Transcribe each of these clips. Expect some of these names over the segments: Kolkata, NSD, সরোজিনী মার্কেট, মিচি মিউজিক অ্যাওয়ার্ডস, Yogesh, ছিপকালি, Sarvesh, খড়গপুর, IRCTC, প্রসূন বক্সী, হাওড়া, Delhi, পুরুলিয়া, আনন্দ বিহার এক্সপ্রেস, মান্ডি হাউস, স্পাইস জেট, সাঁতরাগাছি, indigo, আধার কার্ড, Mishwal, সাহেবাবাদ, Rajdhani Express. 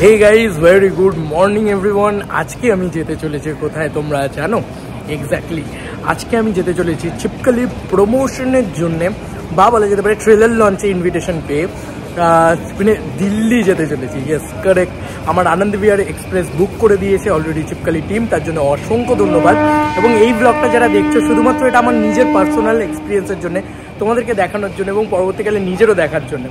हे guys very good morning everyone. आज के हमें जेते चलेछी कोथाय तोमरा जानो एक्जैक्टली आज के हमें जेते चलेछी छिपकली प्रमोशनের জন্য বা বলা যেতে পারে ট্রেলার লঞ্চে ইনভিটেশন পেয়ে মানে দিল্লি যেতে চলেছি। ইয়েস কারেক্ট, আমার আনন্দ বিহার এক্সপ্রেস বুক করে দিয়েছে অলরেডি ছিপকালি টিম, তার জন্য অসংখ্য ধন্যবাদ। এবং এই ব্লগটা যারা দেখছো শুধুমাত্র এটা আমার নিজের পার্সোনাল এক্সপিরিয়েন্সের জন্য, তোমাদেরকে দেখানোর জন্য এবং পরবর্তীকালে নিজেরও দেখার জন্য।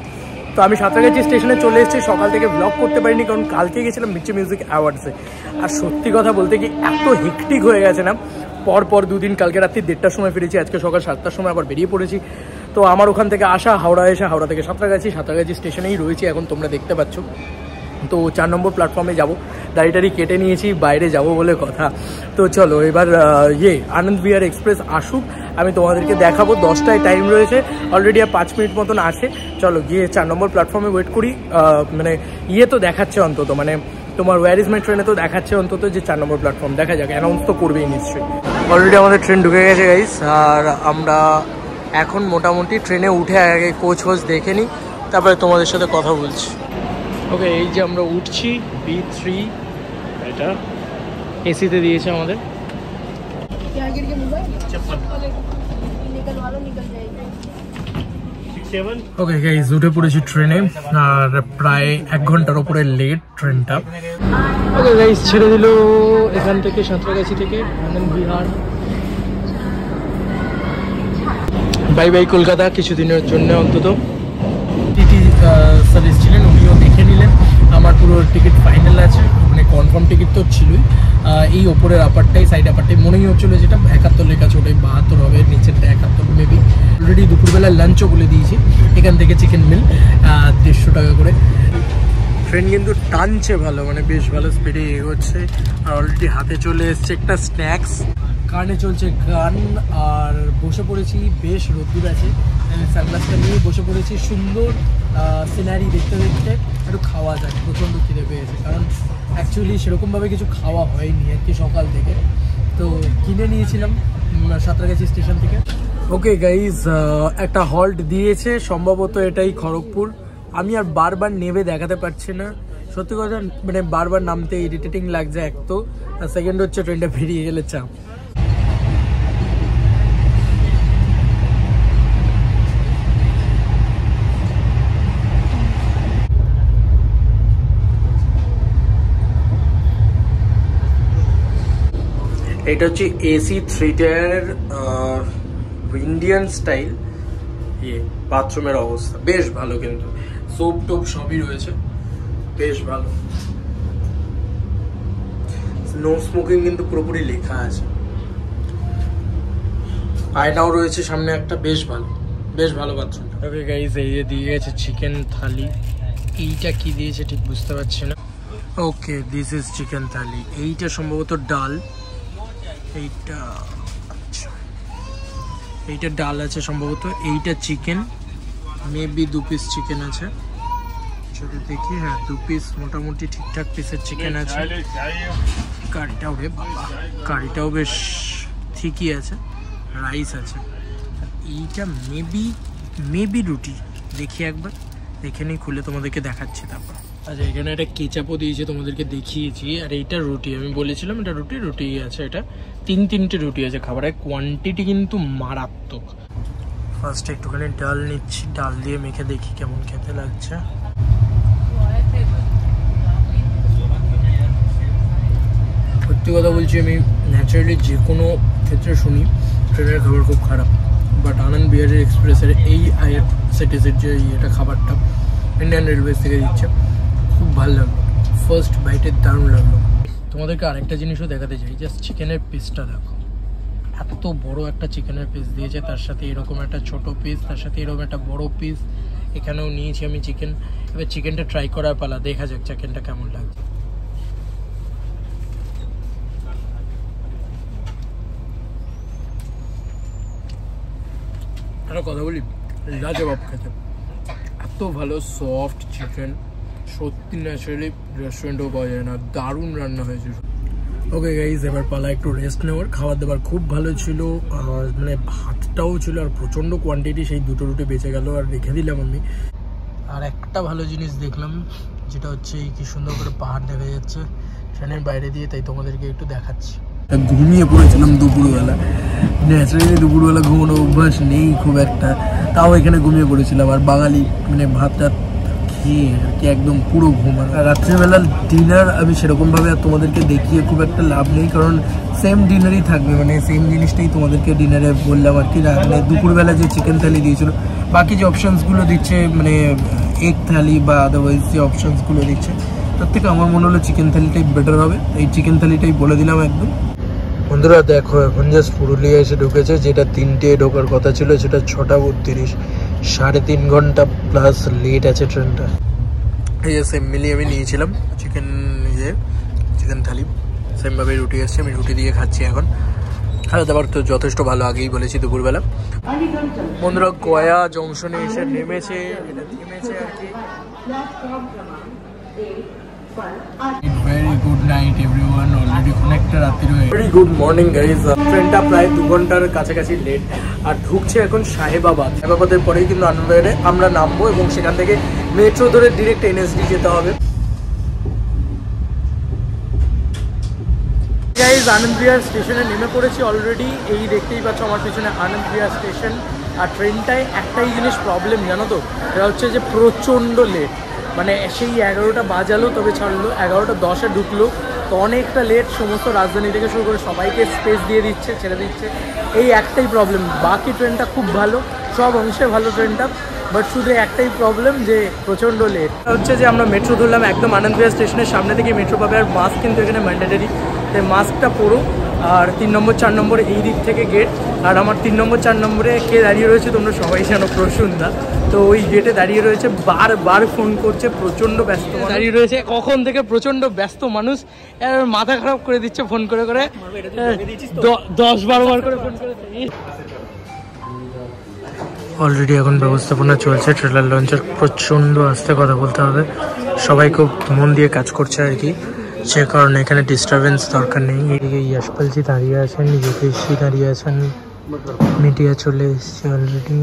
তো আমি সাঁতরাগাছি স্টেশনে চলে এসেছি, সকাল থেকে ব্লগ করতে পারিনি কারণ কালকে গেছিলাম মিচি মিউজিক অ্যাওয়ার্ডসে। আর সত্যি কথা বলতে কি এত হেকটিক হয়ে গেছে না, পরপর দুদিন কালকে রাত্রি 1:30টার সময় ফিরেছি, আজকে সকাল 7টার সময় আবার বেরিয়ে পড়েছি। তো আমার ওখান থেকে আসা হাওড়া, এসে হাওড়া থেকে সাঁতরাগাছি স্টেশনেই রয়েছি এখন, তোমরা দেখতে পাচ্ছ। তো 4 নম্বর প্ল্যাটফর্মে যাব, গাড়িটারি কেটে নিয়েছি, বাইরে যাব বলে কথা। তো চলো এবার আনন্দ বিহার এক্সপ্রেস আসুক, আমি তোমাদেরকে দেখাবো। 10টায় টাইম রয়েছে, অলরেডি আর 5 মিনিট মতন আসে। চলো গিয়ে 4 নম্বর প্ল্যাটফর্মে ওয়েট করি। মানে তো দেখাচ্ছে অন্তত, মানে তোমার ওয়ার ইজ মাই ট্রেনে তো দেখাচ্ছে অন্তত যে 4 নম্বর প্ল্যাটফর্ম, দেখা যাক, অ্যানাউন্স তো করবেই নিশ্চয়ই। অলরেডি আমাদের ট্রেন ঢুকে গেছে গাইস, আর আমরা এখন মোটামুটি ট্রেনে উঠে আগে কোচ ফোচ দেখে নিই, তারপরে তোমাদের সাথে কথা বলছি। ওকে, এই যে আমরা উঠছি B3, এটা এসিতে দিয়েছে আমাদের। ওকে গাইস, উঠে পড়েছি ট্রেনে, আর প্রায় 1 ঘন্টার উপরে লেট ট্রেনটা। ওকে গাইস, ছেড়ে দিল এখান থেকে সাঁতরাগাছি থেকে আনন্দ বিহার। বাই বাই কলকাতা, কিছুদিনের জন্য অন্তত। টিটি সার্ভিস ছিলেন, উনিও দেখে নিলেন। আমার পুরো টিকিট ফাইনাল আছে, মানে কনফার্ম টিকিট তো ছিলই। এই ওপরের আপারটাই, সাইড আপারটাই মনেই হচ্ছিলো যেটা 71 লেখা আছে, ওটাই 72 হবে, নিচেরটা 71 মেবি। অলরেডি দুপুরবেলা লাঞ্চও বলে দিয়েছি, এখান থেকে চিকেন মিল 150 টাকা করে। ট্রেন কিন্তু টানছে ভালো, মানে বেশ ভালো স্পিডে এগোচ্ছে। আর অলরেডি হাতে চলে এসছে একটা স্ন্যাক্স, কানে চলছে গান, আর বসে পড়েছি, বেশ রোদ্দুর আছে, সানগ্লাসটা নিয়ে বসে পড়েছি। সুন্দর সিনারি দেখতে দেখতে একটু খাওয়া যায়, প্রচণ্ড খিদে পেয়েছে কারণ অ্যাকচুয়ালি সেরকমভাবে কিছু খাওয়া হয়নি আর কি সকাল থেকে। তো কিনে নিয়েছিলাম সাঁতরাগাছি স্টেশন থেকে। ওকে গাইজ, একটা হল্ট দিয়েছে, সম্ভবত এটাই খড়গপুর। আমি আর বারবার নেমে দেখাতে পারছি না সত্যি কথা, মানে বারবার নামতে ইরিটেটিং লাগছে এক তো, আর সেকেন্ড হচ্ছে ট্রেনটা বেরিয়ে গেলে চাপ। এটা হচ্ছে AC 3 tier ইন্ডিয়ান স্টাইল। বাথরুমের অবস্থা বেশ ভালো কিন্তু, সোপ টোপ সবই রয়েছে, বেশ ভালো। নো স্মোকিং কিন্তু পুরোপুরি লেখা আছে, আয়নাও রয়েছে সামনে একটা, বেশ ভালো, বেশ ভালো বাথরুমটা। ওকে গাইস, এই যে দিয়ে গেছে চিকেন থালি, এইটা কি দিয়েছে ঠিক বুঝতে পারছি না। Okay, this is chicken thali, এইটা সম্ভবত ডাল, এইটা আচ্ছা এইটা ডাল আছে সম্ভবত, এইটা চিকেন মেবি 2 পিস চিকেন আছে, যদি দেখি। হ্যাঁ 2 পিস মোটামুটি ঠিকঠাক পিসের চিকেন আছে। কারিটাও, রে বাবা কারিটাও বেশ ঠিকই আছে, রাইস আছে। এইটা মেবি রুটি, দেখি একবার দেখে নিই খুলে, তোমাদেরকে দেখাচ্ছি তারপর। আচ্ছা, এখানে একটা কেচাপও দিয়েছে, তোমাদেরকে দেখিয়েছি। আর এইটা রুটি, আমি বলেছিলাম এটা রুটি আছে, এটা 3 রুটি আছে, খাবারের কোয়ান্টিটি কিন্তু মারাত্মক। ফার্স্ট একটুখানি ডাল নিচ্ছি, ডাল দিয়ে মেখে দেখি কেমন খেতে লাগছে। সত্যি কথা বলছি, আমি ন্যাচারালি যে কোনো ক্ষেত্রে শুনি ট্রেনের খাবার খুব খারাপ, বাট আনন্দ বিহার এক্সপ্রেসের এই IRCTCর যে এটা খাবারটা ইন্ডিয়ান রেলওয়েজ থেকে দিচ্ছে, খুব ভালো লাগলো, ফার্স্ট বাইটের দারুণ লাগলো। তোমাদেরকে আরেকটা জিনিসও দেখাতে চাই, জাস্ট চিকেনের পিসটা দেখো, এত বড় একটা চিকেনের পিস দিয়েছে, তার সাথে এরকম একটা ছোট পিস, তার সাথে এরকম একটা বড় পিস। এখানেও নিয়েছি আমি চিকেন, এবার চিকেনটা ট্রাই করার পালা, দেখা যাক চিকেনটা কেমন লাগে। একটা কথা বলি, লাজবাব খেতে, এত ভালো সফট চিকেন সত্যি ন্যাচারালি রেস্টুরেন্টও পাওয়া যায় না, দারুণ রান্না হয়েছে। ওকে গাইজ, এবার পালা একটু রেস্ট নেওয়ার। খাবার দাবার খুব ভালো ছিল, মানে ভাতটাও ছিল, আর প্রচণ্ড কোয়ান্টিটি, সেই 2 রুটি বেঁচে গেল আর রেখে দিলাম আমি। আর একটা ভালো জিনিস দেখলাম, যেটা হচ্ছে কি সুন্দর করে পাহাড় দেখা যাচ্ছে ট্রেনের বাইরে দিয়ে, তাই তোমাদেরকে একটু দেখাচ্ছি। ঘুমিয়ে পড়েছিলাম দুপুরবেলা, ন্যাচারালি দুপুরবেলা ঘুমানো অভ্যাস নেই খুব একটা, তাও এখানে ঘুমিয়ে পড়েছিলাম। আর বাঙালি মানে ভাতটা খেয়ে আর কি একদম পুরো ঘুমান। আর রাত্রেবেলা ডিনার আমি সেরকমভাবে আর তোমাদেরকে দেখিয়ে খুব একটা লাভ নেই, কারণ সেম ডিনারই থাকবে, মানে সেম জিনিসটাই তোমাদেরকে ডিনারে বললাম আর কি। রাখলে দুপুরবেলা যে চিকেন থালি দিয়েছিল, বাকি যে অপশানসগুলো দিচ্ছে মানে এগ থালি বা আদারওয়াইজ যে অপশানসগুলো দিচ্ছে, তার থেকে আমার মনে হলো চিকেন থালিটাই বেটার হবে, এই চিকেন থালিটাই বলে দিলাম একদম। বন্ধুরা দেখো এখন জাস্ট পুরুলিয়া এসে ঢুকেছে, যেটা 3টে ঢোকার কথা ছিল সেটা 6:32, 3.5 ঘন্টা প্লাস লেট আছে ট্রেনটা। এই যে সেম মিলিয়ে আমি নিয়েছিলাম চিকেন, ইয়ে চিকেন থালি সেমভাবে রুটি আসছে, আমি রুটি দিয়ে খাচ্ছি এখন। খাওয়া দাবার তো যথেষ্ট ভালো, আগেই বলেছি দুপুরবেলা। বন্ধুরা কয়া জংশনে এসে নেমেছে, এটা নেমেছে আর কি। Very good night everyone, already connected রাত্রি হয়ে। Very good morning guys, ট্রেনটা প্রায় 2 ঘন্টার কাছাকাছি লেট, আর ঢুকছে এখন সাহেবাবাদ। সাহেবাবাদের পরেই কিন্তু আনন্দ বিহারে আমরা নামবো, এবং সেখান থেকে মেট্রো ধরে ডিরেক্ট NSD যেতে হবে। Guys, আনন্দ বিহার স্টেশনে নেমে পড়েছি অলরেডি, এই দেখতেই পাচ্ছ আমার পিছনে আনন্দ বিহার স্টেশন। আর ট্রেনটায় একটাই জিনিস প্রবলেম জানো তো, এটা হচ্ছে যে প্রচণ্ড লেট, মানে সেই 11টা বাজালো তবে ছাড়লো, 11:10-এ ঢুকলো তো অনেকটা লেট। সমস্ত রাজধানী থেকে শুরু করে সবাইকে স্পেস দিয়ে দিচ্ছে, ছেড়ে দিচ্ছে, এই একটাই প্রবলেম। বাকি ট্রেনটা খুব ভালো, সব অংশে ভালো ট্রেনটা, বাট শুধু একটাই প্রবলেম যে প্রচণ্ড লেট। হচ্ছে যে আমরা মেট্রো ধরলাম একদম আনন্দ বিহার স্টেশনের সামনে থেকে মেট্রো পাবে, আর মাস্ক কিন্তু এখানে ম্যান্ডেটরি, তাই মাস্কটা পরো। আর 3 নম্বর 4 নম্বর এই দিক থেকে গেট, আর আমার 3 নম্বর 4 নম্বরে কে দাঁড়িয়ে রয়েছে তোমরা সবাই জানো, প্রসূন দা। তো ওই গেটে দাঁড়িয়ে রয়েছে, বারবার ফোন করছে, প্রচণ্ড ব্যস্ত দাঁড়িয়ে রয়েছে কখন থেকে, প্রচণ্ড ব্যস্ত মানুষ, মাথা খারাপ করে দিচ্ছে ফোন করে করে, 10-12 বার করে ফোন করে। অলরেডি এখন ব্যবস্থাপনা চলছে ট্রেলার লঞ্চের, প্রচণ্ড আস্তে কথা বলতে হবে, সবাই খুব মন দিয়ে কাজ করছে আর কি, সে কারণে এখানে ডিস্টারবেন্স দরকার নেই। এদিকে ইয়াশপালজি দাঁড়িয়ে আছেন, যোগেশজি দাঁড়িয়ে আছেন, মিডিয়া চলে এসছে already.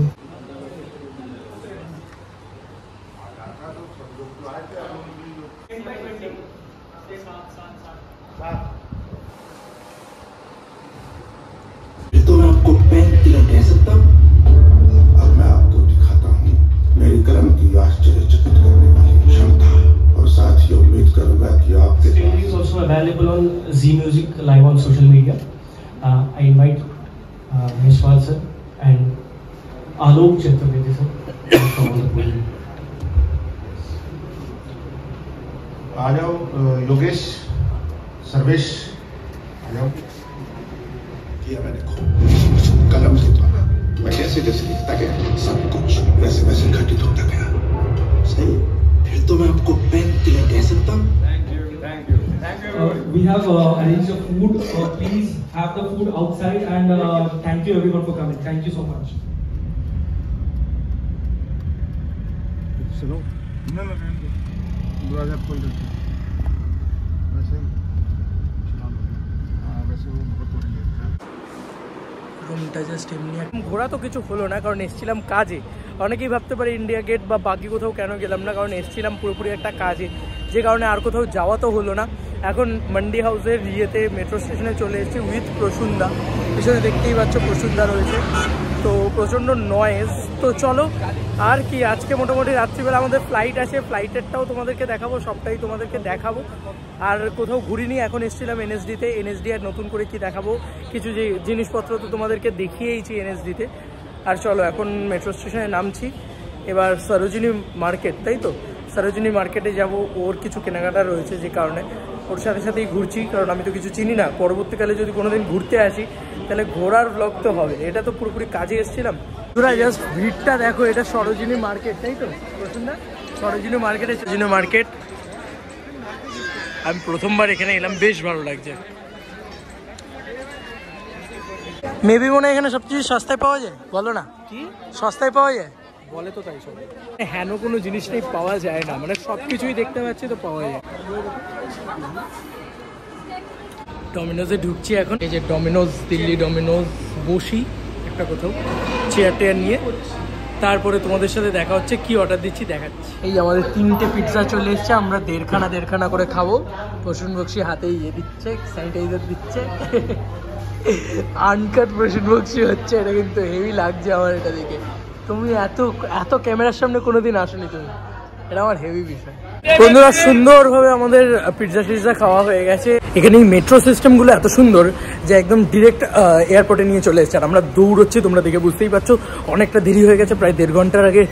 Available on Z Music live on social media. I invite Mishwal sir and Alok sir from the pool. Yogesh, Sarvesh, ये मैं देखो कलम से तो मैं जैसे जैसे लिखता गया सब कुछ वैसे वैसे घटित होता गया, सही फिर तो मैं आपको पेन के लिए कह सकता हूँ। We have arranged the food, please have the food outside, and thank you everyone for coming, thank you so much. Hello, no no दरवाजा खोल दो, वैसे वैसे वो बहुत बोलेंगे রুমটা জাস্ট এমনি। ঘোরা তো কিছু হলো না কারণ এসেছিলাম কাজে, অনেকেই ভাবতে পারে ইন্ডিয়া গেট বা বাকি কোথাও কেন গেলাম না, কারণ এসেছিলাম পুরোপুরি একটা কাজে, যে কারণে আর কোথাও যাওয়া তো হলো না। এখন মান্ডি হাউসের ইয়েতে মেট্রো স্টেশনে চলে এসেছি উইথ প্রসুন্দা, পিছনে দেখতেই পাচ্ছ প্রসুন্দা রয়েছে, তো প্রচণ্ড নয়েজ। তো চলো আর কি, আজকে মোটামুটি রাত্রিবেলা আমাদের ফ্লাইট আছে, ফ্লাইটেরটাও তোমাদেরকে দেখাবো, সবটাই তোমাদেরকে দেখাবো। আর কোথাও ঘুরিনি, এখন এসেছিলাম NSDতে, NSD আর নতুন করে কি দেখাবো, কিছু যে জিনিসপত্র তো তোমাদেরকে দেখিয়েইছি NSDতে। আর চলো এখন মেট্রো স্টেশনে নামছি, এবার সরোজিনী মার্কেট, তাই তো সরোজিনী মার্কেটে যাব, ওর কিছু কেনাকাটা রয়েছে যে কারণে ওর সাথে সাথেই ঘুরছি, কারণ আমি তো কিছু চিনি না। পরবর্তীকালে যদি কোনোদিন ঘুরতে আসি তাহলে ঘোরার ব্লগ তো হবে, এটা তো পুরোপুরি কাজে এসেছিলাম। তোরা জাস্ট ভিড়টা দেখো, এটা সরোজিনী মার্কেট, তাই তো প্রসুন্দা, সরোজিনী মার্কেটে, সরোজিনী মার্কেট আমি প্রথমবার এখানে এলাম, বেশ ভালো লাগছে। মেবি মনে হয় এখানে সব কিছু সস্তায় পাওয়া যায়, বলো না কি সস্তায় পাওয়া যায়, বলে তো তাই সবাই, হেন কোনো জিনিসটাই পাওয়া যায় না, মানে সব কিছুই দেখতে পাচ্ছি তো পাওয়া যায়। ডমিনোজে ঢুকছি এখন, এই যে ডমিনোজ, দিল্লি ডমিনোজ, বসি একটা কোথাও চেয়ার টেয়ার নিয়ে, তারপরে তোমাদের সাথে দেখা হচ্ছে, কি অর্ডার দিচ্ছি দেখাচ্ছি। এই আমাদের তিনটে পিৎজা চলে এসছে, আমরা দেড়খানা করে খাবো। প্রসূন বক্সী হাতে ইয়ে দিচ্ছে, স্যানিটাইজার দিচ্ছে, আনকাট প্রসূন বক্সী হচ্ছে। এটা কিন্তু হেভি লাগছে আমার এটা দেখে। তুমি এত এত ক্যামেরার সামনে কোনোদিন আসোনি তুমি, এটা আমার হেভি বিষয়। বন্ধুরা সুন্দরভাবে আমাদের পিৎজা টিৎজা খাওয়া হয়ে গেছে। এখানে মেট্রো সিস্টেমগুলো এত সুন্দর যে একদম ডিরেক্ট এয়ারপোর্টে নিয়ে চলে এসছে। আর আমরা দৌড়চ্ছি, তোমরা দেখে বুঝতেই পারছো অনেকটা দেরি হয়ে গেছে, প্রায় 1.5 ঘন্টার আগে,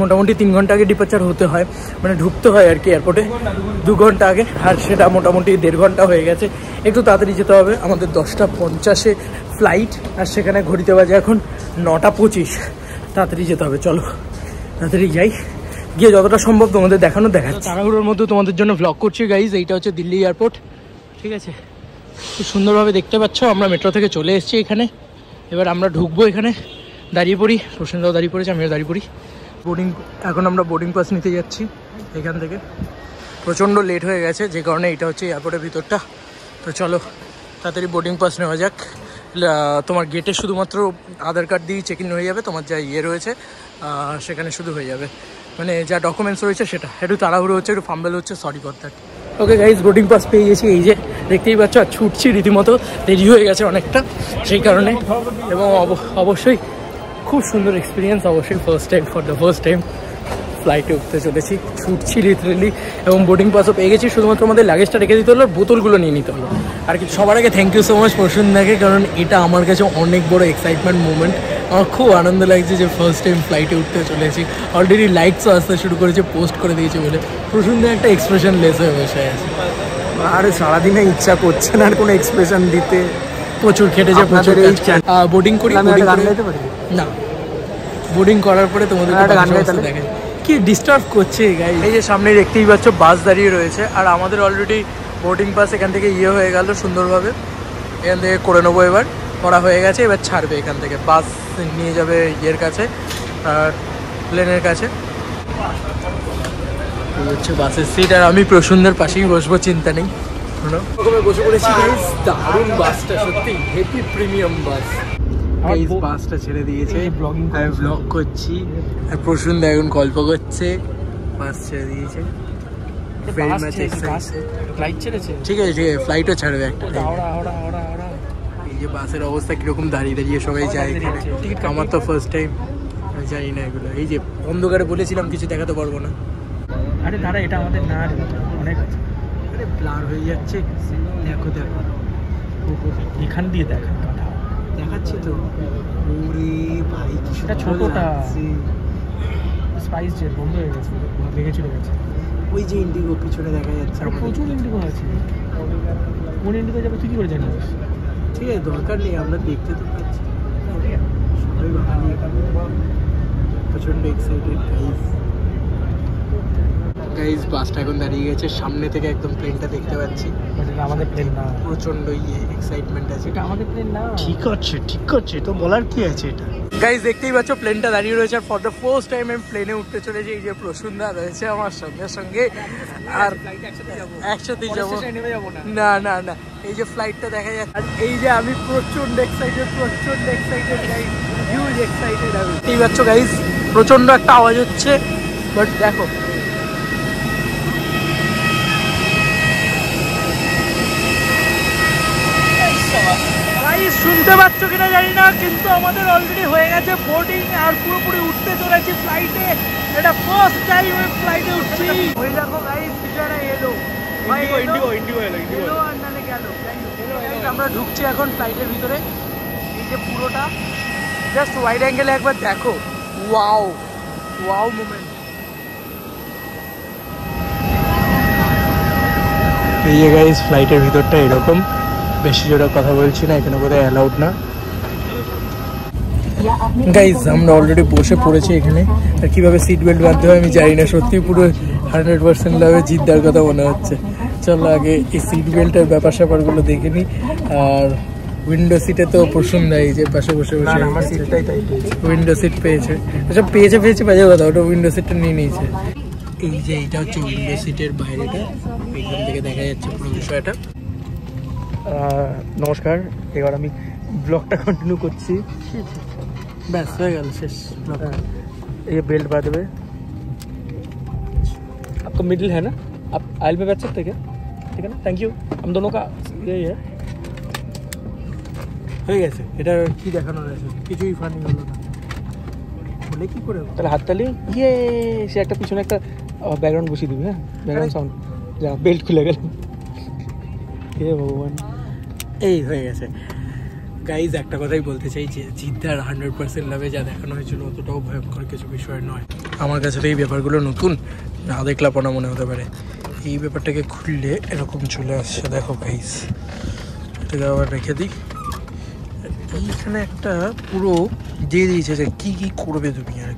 মোটামুটি 3 ঘন্টা আগে ডিপার্চার হতে হয়, মানে ঢুকতে হয় আর কি এয়ারপোর্টে 2 ঘন্টা আগে। আর সেটা মোটামুটি 1.5 ঘন্টা হয়ে গেছে। একটু তাড়াতাড়ি যেতে হবে, আমাদের 10:50-এ ফ্লাইট, আর সেখানে ঘড়িতে বাজে এখন 9:25। তাড়াতাড়ি যেতে হবে, চলো তাড়াতাড়ি যাই, গিয়ে যতটা সম্ভব তোমাদের দেখাচ্ছি। তাড়াহুড়োর মধ্যে তোমাদের জন্য ব্লগ করছি গাইজ। এইটা হচ্ছে দিল্লি এয়ারপোর্ট, ঠিক আছে? খুব সুন্দরভাবে দেখতে পাচ্ছ আমরা মেট্রো থেকে চলে এসেছি এখানে। এবার আমরা ঢুকবো, এখানে দাঁড়িয়ে পড়ি, প্রসূনদাও দাঁড়িয়ে পড়েছে, আমিও দাঁড়িয়ে পড়ি। এখন আমরা বোর্ডিং পাস নিতে যাচ্ছি এখান থেকে। প্রচণ্ড লেট হয়ে গেছে যে কারণে, এটা হচ্ছে এয়ারপোর্টের ভিতরটা। তো চলো তাড়াতাড়ি বোর্ডিং পাস নেওয়া যাক। তোমার গেটে শুধুমাত্র আধার কার্ড দিয়ে চেক ইন হয়ে যাবে, তোমার যা ইয়ে রয়েছে সেখানে শুধু হয়ে যাবে, মানে যা ডকুমেন্টস রয়েছে সেটা। একটু তাড়াহুড়ো হচ্ছে, একটু ফাম্বেল হচ্ছে, sorry for that. Okay guys, boarding pass পেয়ে গেছি, এই যে দেখতেই পাচ্ছ। আর ছুটছি রীতিমতো, দেরি হয়ে গেছে অনেকটা সেই কারণে। এবং অবশ্যই খুব সুন্দর এক্সপিরিয়েন্স, অবশ্যই ফর দ্য ফার্স্ট টাইম ফ্লাইটে উঠতে চলেছি, ছুটছি লিটারেলি। এবং বোর্ডিং পাসও পেয়ে গেছি, শুধুমাত্র আমাদের লাগেজটা রেখে দিতে হলো, বোতলগুলো নিয়ে নিতে হলো আর কি। সবার আগে থ্যাংক ইউ সো মাচ প্রসূনদাকে, কারণ এটা আমার কাছে অনেক বড় এক্সাইটমেন্ট মোমেন্ট। আমার খুব আনন্দ লাগছে যে ফার্স্ট টাইম ফ্লাইটে উঠতে চলেছি। অলরেডি লাইকসও আসতে শুরু করেছে পোস্ট করে দিয়েছে বলে। প্রসূনদার একটা এক্সপ্রেশন লেস হয়ে বসে আছে, আরে সারাদিনে ইচ্ছা করছে না আর কোনো এক্সপ্রেশন দিতে, প্রচুর খেটেছে প্রচুর। বোর্ডিং করি না, বোর্ডিং করার পরে তোমাদের দেখে কি ডিস্টার্ব করছে গাইস। এই যে সামনে দেখতেই পাচ্ছ বাস দাঁড়িয়ে রয়েছে, আর আমাদের অলরেডি বোর্ডিং পাস এখান থেকে ইয়ে হয়ে গেল সুন্দরভাবে, এখান থেকে করে নেবো। এবার করা হয়ে গেছে, এবার ছাড়বে এখান থেকে, বাস নিয়ে যাবে ইয়ের কাছে, প্লেনের কাছে। হচ্ছে বাসের সিট, আর আমি প্রসূনদের পাশেই বসবো, চিন্তা নেই। ওখানে বসে পড়েছি গাইস, দারুণ বাসটা সত্যি হেভি প্রিমিয়াম বাস। এই বাসটা ছেড়ে দিয়েছে, আমি ব্লগ করছি আর প্রসূনদা এখন গল্প করছে। বাস ছেড়ে দিয়েছে, ফ্লাইট ছেড়েছে, ঠিক আছে ঠিক আছে, ফ্লাইটও ছাড়বে একটা। এই যে বাসের অবস্থা কীরকম, দাঁড়িয়ে দাঁড়িয়ে সবাই যায়। আমার তো ফার্স্ট টাইম, জানি না এগুলো। এই যে অন্ধকারে বলেছিলাম কিছু দেখাতে পারবো না, আরে দাঁড়া এটা আমাদের না, অনেক আরে ব্লার হয়ে যাচ্ছে, দেখো দেখো এখান দিয়ে দেখা দেখাচ্ছি তো। ওরে ভাই কিছুটা ছোটটা স্পাইস জেট বন্ধ হয়ে গেছে, ভেঙে চলে গেছে। ওই যে ইন্ডিগো পিছনে দেখা যাচ্ছে, প্রচুর ইন্ডিগো আছে। কোন ইন্ডিগো যাবে তুই কি করে জানিস? ঠিক আছে দরকার নেই, আমরা দেখতে তো পাচ্ছি। প্রচন্ড এক্সাইটেড গাইস। গাইস বাসটা এখন দাঁড়িয়ে গেছে, সামনে থেকে একদম প্লেনটা দেখতে পাচ্ছি। আমাদের প্লেন না, প্রচন্ড ইয়ে এক্সাইটমেন্ট আছে, এটা আমাদের প্লেন না। ঠিক আছে তো বলার কি আছে এটা। গাইস দেখতেই পাচ্ছ প্লেনটা দাঁড়িয়ে রয়েছে, আর ফর দ্য ফার্স্ট টাইম আমি প্লেনে উঠতে চলেছি। এই যে প্রসূনদা রয়েছে আমার সঙ্গে, আর একসাথে যাবো না না না। এই যে ফ্লাইটটা দেখা যাচ্ছে, আর এই যে আমি প্রচন্ড এক্সাইটেড গাইস, হিউজ এক্সাইটেড। আমি দেখতেই পাচ্ছ গাইস প্রচন্ড একটা আওয়াজ হচ্ছে, বাট দেখো শুনতে পাচ্ছ কিনা জানি না, কিন্তু আমাদের অলরেডি হয়ে গেছে বোর্ডিং, আর পুরোপুরি উঠতে চলেছি ফ্লাইটে। এটা ফার্স্ট টাইম আমি ফ্লাইটে উঠছি। ওই দেখো গাইস পিছনে এলো, ইন্ডিগো আর নালে গেল। আমরা ঢুকছি এখন ফ্লাইটের ভিতরে। এই যে পুরোটা জাস্ট ওয়াইড অ্যাঙ্গেলে একবার দেখো, ওয়াও ওয়াও মোমেন্ট। এই যে গাইস ফ্লাইটের ভিতরটা এরকম, বেশি জোরে কথা বলছি না, এখানে বোধহয় অ্যালাউড না। গাইজ আমরা অলরেডি বসে পড়েছি এখানে, আর কীভাবে সিট বেল্ট বাঁধতে হয় আমি জানি না, সত্যি পুরো 100% লাভে জিদ্দার কথা মনে হচ্ছে। চলো আগে এই সিট বেল্টের ব্যাপার স্যাপারগুলো দেখে নিই। আর উইন্ডো সিটে তো প্রসূন দেয়, যে পাশে বসে উইন্ডো সিট পেয়েছে। আচ্ছা পেয়েছে বাজে কথা, ওটা উইন্ডো সিটটা নিয়ে নিয়েছে। এই যে এইটা হচ্ছে উইন্ডো সিটের বাইরেটা, এখান থেকে দেখা যাচ্ছে পুরো বিষয়টা। নমস্কার, এবার আমি ব্লগটা কন্টিনিউ করছি, ব্যাস হয়ে গেল শেষ। ये बेल्ट बाय द वे आपका मिडिल है ना, आप आयल पे बैठ सकते हैं क्या? ठीक है ना, थैंक यू। हम दोनों का यही है হয়ে গেছে। এটা কি দেখানো রয়েছে? কিছুই ফানি হলো না বলে কি করে তাহলে হাততালি ইয়ে সে একটা পিছনে একটা ব্যাকগ্রাউন্ড বসিয়ে দিবি। হ্যাঁ ব্যাকগ্রাউন্ড সাউন্ড, যা বেল্ট খুলে গেল। হে ভগবান, এই হয়ে গেছে। গাইজ একটা কথাই বলতে চাই যে জিদ্দার 100% লাভে যা দেখানো হয়েছিল অতটাও ভয়ঙ্কর কিছু বিষয় নয়। আমার কাছে তো এই ব্যাপারগুলো নতুন, না দেখলে পনা মনে হতে পারে। এই ব্যাপারটাকে খুললে এরকম চলে আসছে, দেখো গাইজ। এটাকে আবার রেখে দিই। এইখানে একটা পুরো দিয়ে দিয়েছে যে কী কী করবে তুমি। আর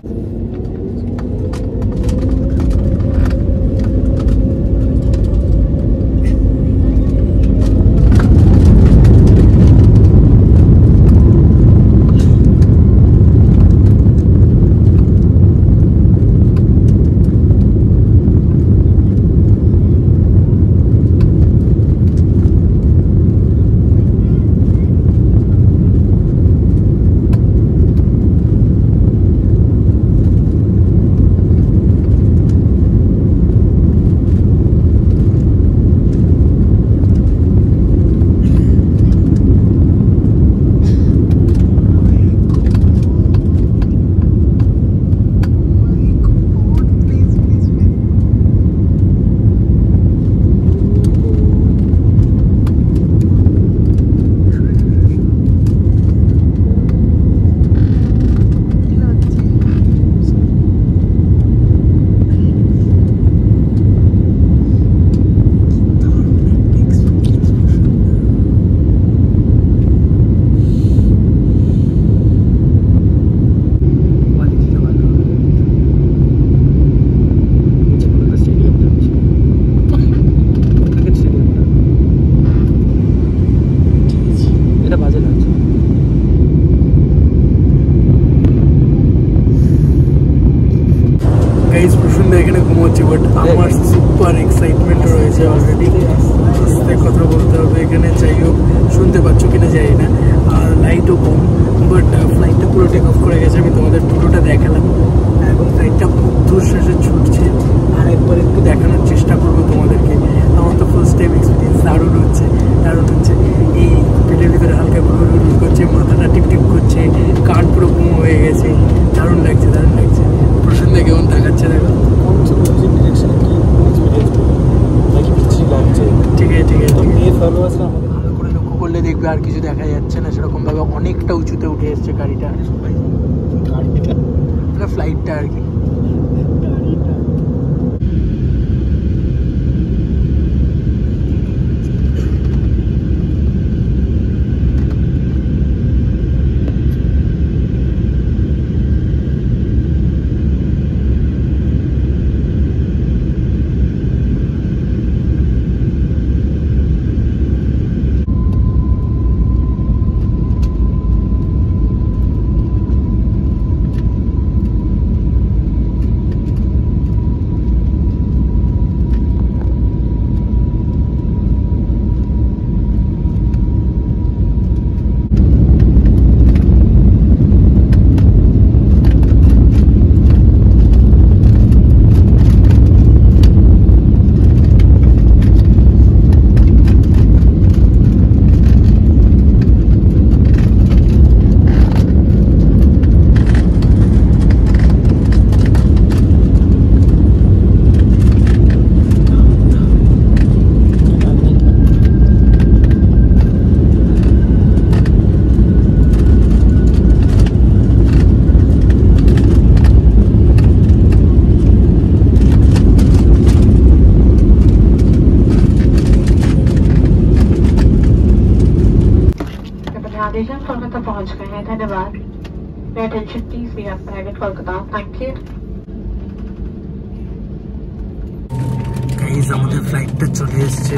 আমাদের ফ্লাইটটা চলে এসছে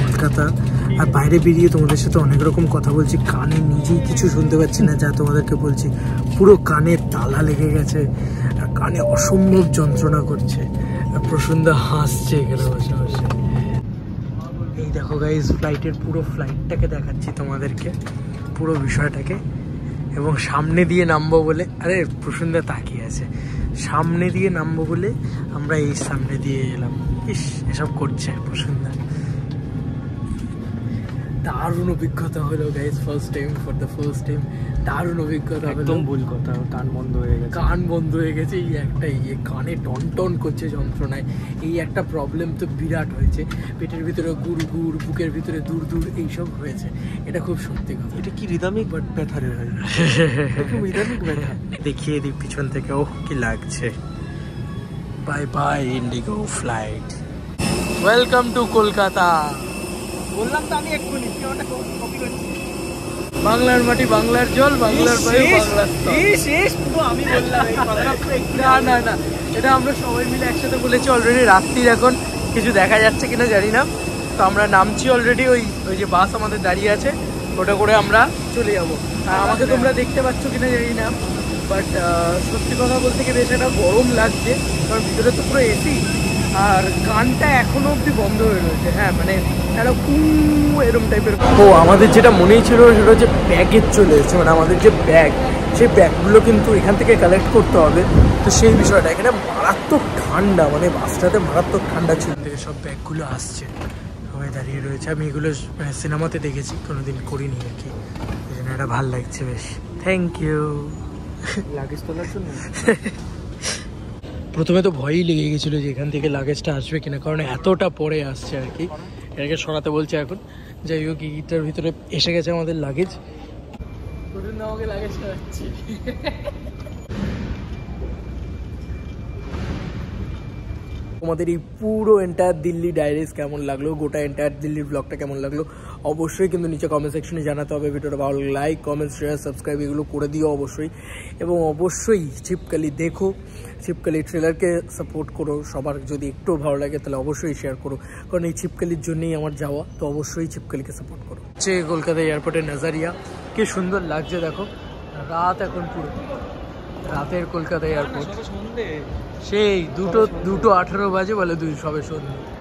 কলকাতা। আর বাইরে বেরিয়ে তোমাদের সাথে অনেক রকম কথা বলছি, কানে নিজেই কিছু শুনতে পাচ্ছি না, যা তোমাদেরকে বলছি। পুরো কানে তালা লেগে গেছে আর কানে অসম্ভব যন্ত্রণা করছে। প্রসন্ন হাসছে এখানে বসে বসে। এই দেখো গাইজ, ফ্লাইটের পুরো ফ্লাইটটাকে দেখাচ্ছি তোমাদেরকে, পুরো বিষয়টাকে। এবং সামনে দিয়ে নামবো বলে, আরে প্রসন্ন তাকিয়ে আছে। সামনে দিয়ে নামবো বলে আমরা এই সামনে দিয়ে এলাম। ইস, এসব করছে প্রসন্ন। দারুণ অভিজ্ঞতা হলো guys, for the first time দারুণ অভিজ্ঞতা। একদম ভুল কথা, কান বন্ধ হয়ে গেছে এই একটা ইয়ে, কানে টন টন করছে যন্ত্রণায়। এই একটা প্রবলেম তো বিরাট হয়েছে, পেটের ভিতরে গুড় গুড়, বুকের ভিতরে দূর দূর এইসব হয়েছে। এটা খুব সত্যি কথা। এটা কি রিদমিক ব্যথা রে ভাই, রিদমিক ব্যথা। দেখিয়ে দিই পিছন থেকে, ওহ কি লাগছে। Bye bye Indigo flight, welcome to Kolkata. বললাম তো আমি এক্ষুনি কপি করছি, বাংলার মাটি বাংলার জল বাংলার বায়ু বাংলার স্থল। আমি বললাম না না না, এটা আমরা সবাই মিলে একসাথে বলেছি অলরেডি। রাত্রির এখন কিছু দেখা যাচ্ছে কিনা জানি না, তো আমরা নামছি অলরেডি। ওই ওই যে বাস আমাদের দাঁড়িয়ে আছে, ওটা করে আমরা চলে যাবো। আর আমাকে তোমরা দেখতে পাচ্ছ কিনা জানি না, বাট সত্যি কথা বলতে গেলে সেটা গরম লাগছে, কারণ ভিতরে তো পুরো এসি। আর গানটা এখনো অবধি বন্ধ হয়ে রয়েছে। হ্যাঁ মানে একটা এরম টাইপের। তো আমাদের যেটা মনেই ছিল সেটা হচ্ছে ব্যাগের চলে এসেছে, মানে আমাদের যে ব্যাগ, সেই ব্যাগগুলো কিন্তু এখান থেকে কালেক্ট করতে হবে। তো সেই বিষয়টা এখানে মারাত্মক ঠান্ডা, মানে বাসটাতে মারাত্মক ঠান্ডা ছিল। থেকে সব ব্যাগগুলো আসছে, সবাই দাঁড়িয়ে রয়েছে। আমি এগুলো সিনেমাতে দেখেছি, কোনোদিন করিনি আর কি, এই জন্য এটা ভালো লাগছে বেশ। Thank you. লাগেজ তোলার জন্য প্রথমে তো ভয়ই লেগে গেছিলো যে এখান থেকে লাগেজটা আসবে কিনা, কারণ এতটা পরে আসছে আর কি। এটাকে সরাতে বলছে এখন, যাই হোক এটার ভিতরে এসে গেছে আমাদের লাগেজ। আমাকে লাগেজ সরাচ্ছি। তোমাদের এই পুরো এন্টায়ার দিল্লি ডায়েরিজ কেমন লাগলো, গোটা এন্টায়ার দিল্লির ব্লগটা কেমন লাগলো অবশ্যই কিন্তু নিচে কমেন্ট সেকশনে জানাতে হবে। ভিডিওটা ভালো লাইক কমেন্ট শেয়ার সাবস্ক্রাইব এগুলো করে দিও অবশ্যই। এবং অবশ্যই ছিপকালি দেখো, ছিপকালি ট্রেলারকে সাপোর্ট করো। সবার যদি একটু ভালো লাগে তাহলে অবশ্যই শেয়ার করো, কারণ এই ছিপকালির জন্যই আমার যাওয়া। তো অবশ্যই ছিপকালিকে সাপোর্ট করো। যে কলকাতা এয়ারপোর্টের নাজারিয়া কি সুন্দর লাগছে দেখো। রাত এখন পুরো, রাতের কলকাতা এয়ারপোর্ট সেই 2:18 বাজে বলে, সবে সন্ধ্যে।